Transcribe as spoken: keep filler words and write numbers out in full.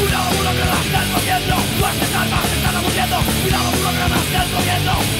Cuidado burócratas del gobierno, pues se salva, se están aburriendo. Cuidado burócratas del gobierno.